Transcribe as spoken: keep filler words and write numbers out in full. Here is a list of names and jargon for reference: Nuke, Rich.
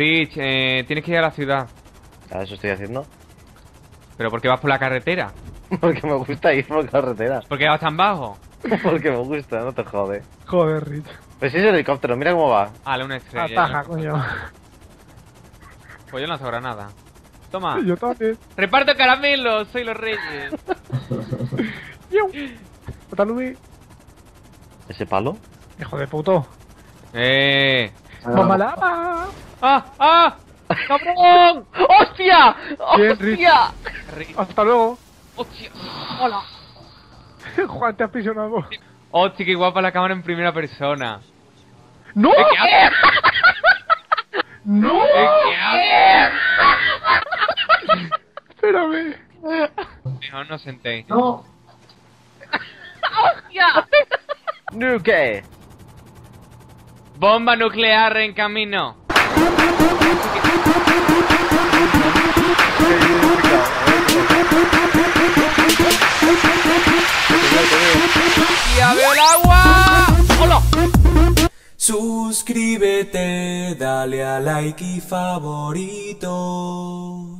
Rich, eh, tienes que ir a la ciudad. ¿A eso estoy haciendo? ¿Pero por qué vas por la carretera? Porque me gusta ir por carretera. ¿Por qué vas tan bajo? Porque me gusta, no te jode. Joder, Rich. Pues si es el helicóptero, mira cómo va. Ah, una estrella. Ataja, coño. Pues yo no sobra nada. Toma. Yo también. Reparto caramelos, soy los reyes. ¿Ese palo? Hijo de puto. Eh. ¡Bombalaba! ¡Ah! ¡Ah! ¡Cabrón! ¡Hostia! ¡Hostia! ¡Hasta luego! ¡Hostia! ¡Hola! Juan, te has prisionado. ¡Hostia, qué guapa la cámara en primera persona! ¡No! ¿Qué haces? ¡No! ¿Qué haces? Espérame. Mejor no sentéis. ¡No! ¡Hostia! ¡Nuke! ¡Bomba nuclear en camino! ¡Ya veo el agua! ¡Hola! Suscríbete, dale a like y favorito.